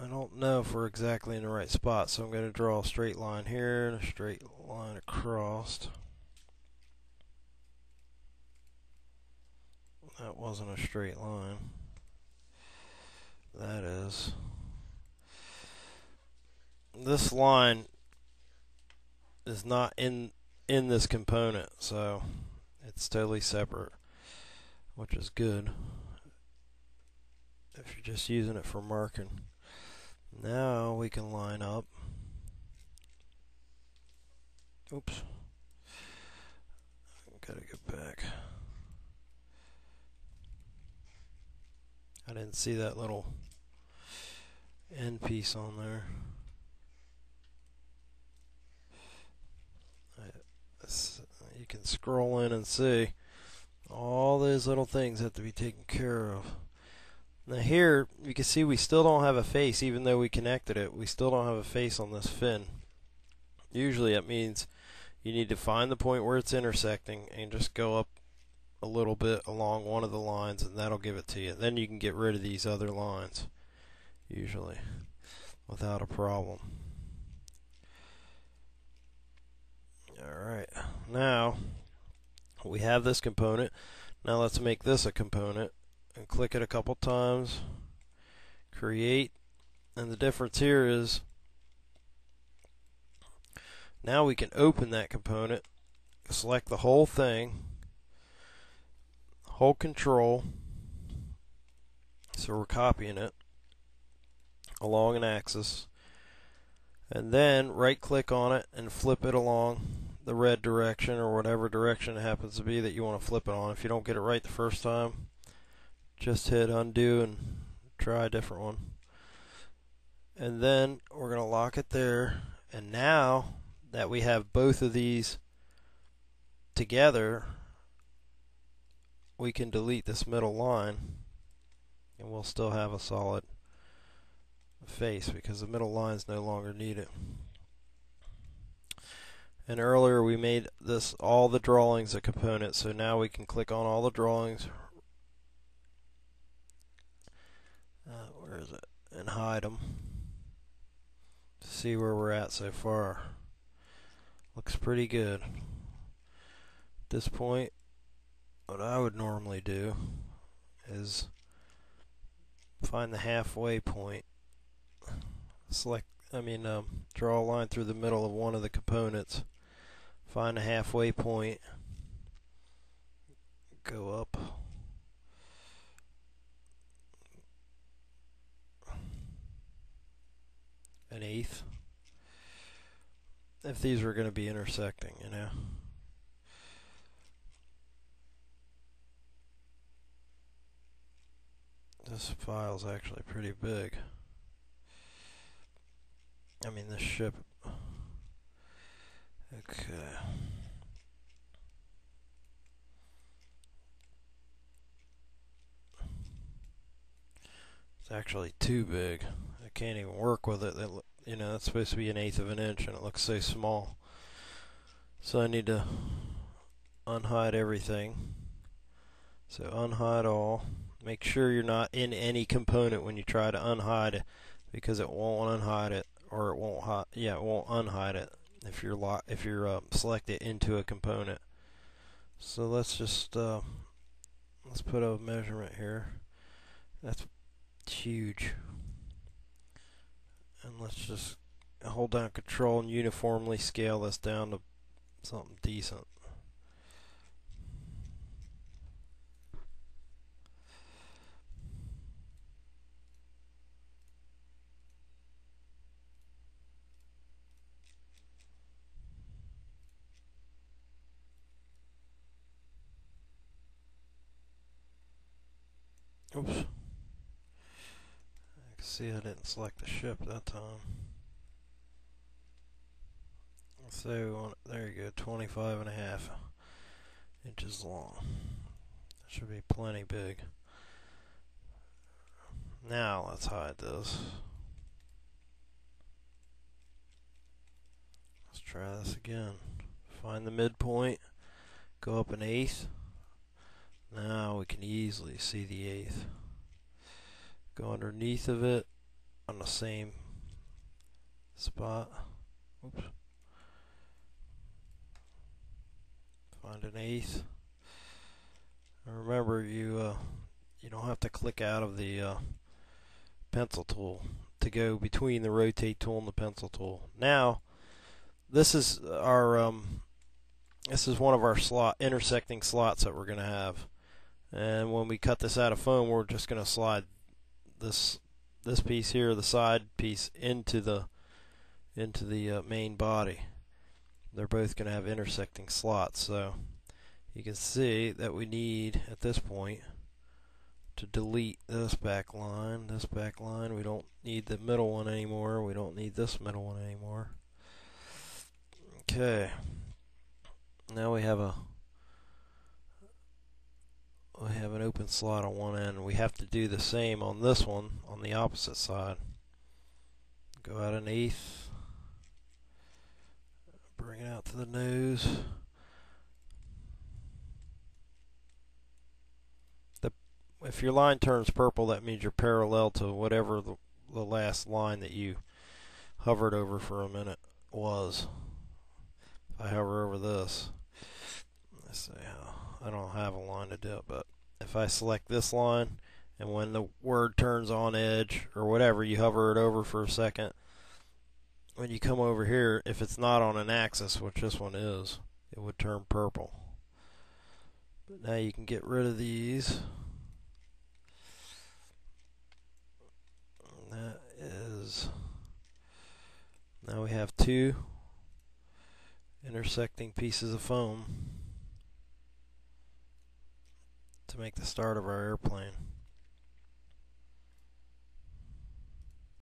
I don't know if we're exactly in the right spot, so I'm going to draw a straight line here and a straight line across. That wasn't a straight line. That is. This line is not in this component, so it's totally separate, which is good if you're just using it for marking. Now we can line up. Oops. Gotta go back. I didn't see that little end piece on there. You can scroll in and see all those little things have to be taken care of. Now here you can see we still don't have a face, even though we connected it. We still don't have a face on this fin. Usually it means you need to find the point where it's intersecting and just go up a little bit along one of the lines, and that'll give it to you. Then you can get rid of these other lines usually without a problem. Alright, now we have this component. Now let's make this a component and click it a couple times, create, and the difference here is now we can open that component, select the whole thing, hold control, so we're copying it along an axis, and then right click on it and flip it along the red direction or whatever direction it happens to be that you want to flip it on. If you don't get it right the first time, just hit undo and try a different one, and then we're going to lock it there. And now that we have both of these together, we can delete this middle line and we'll still have a solid face because the middle lines no longer need it. And earlier we made this all the drawings a component, so now we can click on all the drawings where is it, and hide them to see where we're at so far. Looks pretty good at this point. What I would normally do is find the halfway point, draw a line through the middle of one of the components, find a halfway point, go up, an eighth, if these were going to be intersecting, you know. This file's actually pretty big. I mean, this ship. Okay. It's actually too big. I can't even work with it. You know, that's supposed to be an eighth of an inch, and it looks so small. So I need to unhide everything. So unhide all. Make sure you're not in any component when you try to unhide it, because it won't unhide it, or it won't hide. Yeah, it won't unhide it if you're selected into a component. So let's just let's put a measurement here. That's huge, and let's just hold down Control and uniformly scale this down to something decent. Oops. I can see I didn't select the ship that time. So there you go, 25.5 inches long. That should be plenty big. Now let's hide this. Let's try this again. Find the midpoint, go up an eighth. Now we can easily see the eighth. Go underneath of it on the same spot. Oops. Find an eighth. And remember, you you don't have to click out of the pencil tool to go between the rotate tool and the pencil tool. Now, this is our this is one of our intersecting slots that we're going to have. And when we cut this out of foam, we're just going to slide this piece here, the side piece, into the main body. They're both going to have intersecting slots, so you can see that we need at this point to delete this back line, We don't need the middle one anymore. We don't need this middle one anymore. Okay. Now we have an open slot on one end. We have to do the same on this one on the opposite side. Go out an eighth. Bring it out to the nose. If your line turns purple, that means you're parallel to whatever the last line that you hovered over for a minute was. If I hover over this, let's see how I don't have a line to do it, but if I select this line and when the word turns on edge or whatever, you hover it over for a second. When you come over here, if it's not on an axis, which this one is, it would turn purple. But now you can get rid of these. That is, now we have two intersecting pieces of foam to make the start of our airplane.